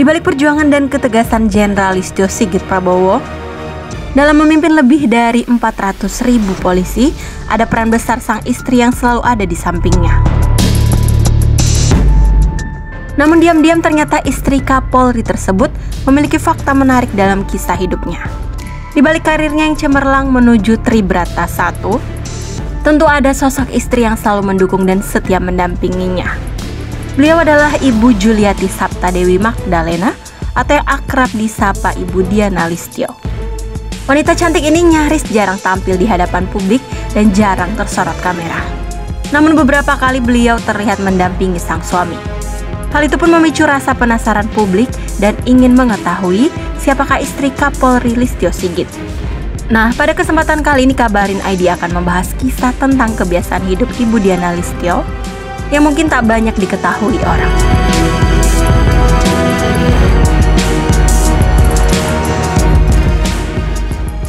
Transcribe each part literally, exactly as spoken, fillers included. Di balik perjuangan dan ketegasan Jenderal Listyo Sigit Prabowo dalam memimpin lebih dari empat ratus ribu polisi, ada peran besar sang istri yang selalu ada di sampingnya. Namun diam-diam ternyata istri Kapolri tersebut memiliki fakta menarik dalam kisah hidupnya. Di balik karirnya yang cemerlang menuju Tribrata satu, tentu ada sosok istri yang selalu mendukung dan setia mendampinginya. Beliau adalah Ibu Juliati Sapta Dewi Magdalena atau yang akrab disapa Ibu Diana Listyo. Wanita cantik ini nyaris jarang tampil di hadapan publik dan jarang tersorot kamera. Namun beberapa kali beliau terlihat mendampingi sang suami. Hal itu pun memicu rasa penasaran publik dan ingin mengetahui siapakah istri Kapolri Listyo Sigit. Nah, pada kesempatan kali ini Kabarin I D akan membahas kisah tentang kebiasaan hidup Ibu Diana Listyo yang mungkin tak banyak diketahui orang.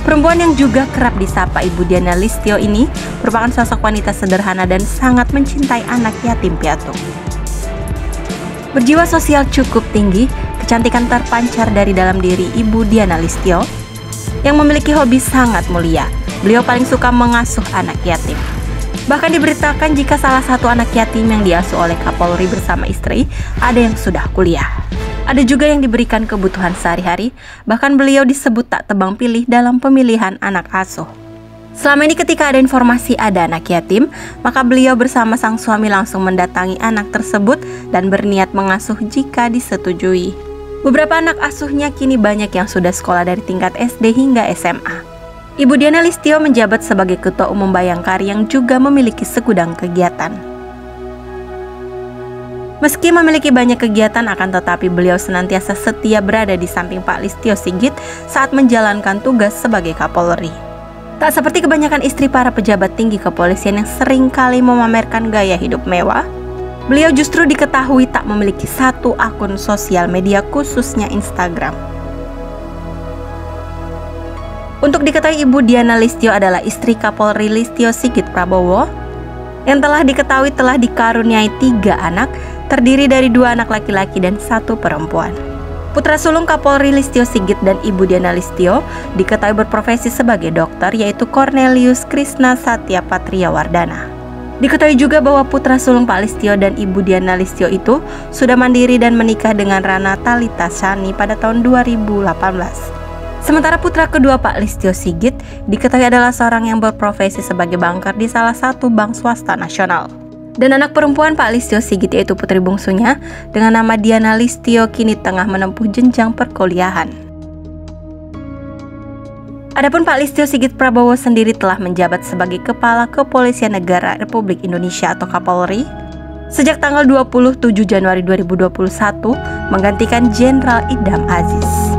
Perempuan yang juga kerap disapa Ibu Diana Listyo ini merupakan sosok wanita sederhana dan sangat mencintai anak yatim piatu. Berjiwa sosial cukup tinggi, kecantikan terpancar dari dalam diri Ibu Diana Listyo yang memiliki hobi sangat mulia. Beliau paling suka mengasuh anak yatim. Bahkan diberitakan jika salah satu anak yatim yang diasuh oleh Kapolri bersama istri ada yang sudah kuliah. Ada juga yang diberikan kebutuhan sehari-hari, bahkan beliau disebut tak tebang pilih dalam pemilihan anak asuh. Selama ini ketika ada informasi ada anak yatim, maka beliau bersama sang suami langsung mendatangi anak tersebut dan berniat mengasuh jika disetujui. Beberapa anak asuhnya kini banyak yang sudah sekolah dari tingkat S D hingga S M A. Ibu Diana Listyo menjabat sebagai Ketua Umum Bayangkari yang juga memiliki segudang kegiatan. Meski memiliki banyak kegiatan, akan tetapi beliau senantiasa setia berada di samping Pak Listyo Sigit saat menjalankan tugas sebagai Kapolri. Tak seperti kebanyakan istri para pejabat tinggi kepolisian yang seringkali memamerkan gaya hidup mewah, beliau justru diketahui tak memiliki satu akun sosial media khususnya Instagram. Untuk diketahui, Ibu Diana Listyo adalah istri Kapolri Listyo Sigit Prabowo yang telah diketahui telah dikaruniai tiga anak, terdiri dari dua anak laki-laki dan satu perempuan. Putra sulung Kapolri Listyo Sigit dan Ibu Diana Listyo diketahui berprofesi sebagai dokter, yaitu Cornelius Krisna Wardana. Diketahui juga bahwa putra sulung Pak Listyo dan Ibu Diana Listyo itu sudah mandiri dan menikah dengan Rana Talita Shani pada tahun dua ribu delapan belas. Sementara putra kedua Pak Listyo Sigit diketahui adalah seorang yang berprofesi sebagai bankar di salah satu bank swasta nasional. Dan anak perempuan Pak Listyo Sigit, yaitu putri bungsunya dengan nama Diana Listyo, kini tengah menempuh jenjang perkuliahan. Adapun Pak Listyo Sigit Prabowo sendiri telah menjabat sebagai Kepala Kepolisian Negara Republik Indonesia atau Kapolri sejak tanggal dua puluh tujuh Januari dua ribu dua puluh satu, menggantikan Jenderal Idham Aziz.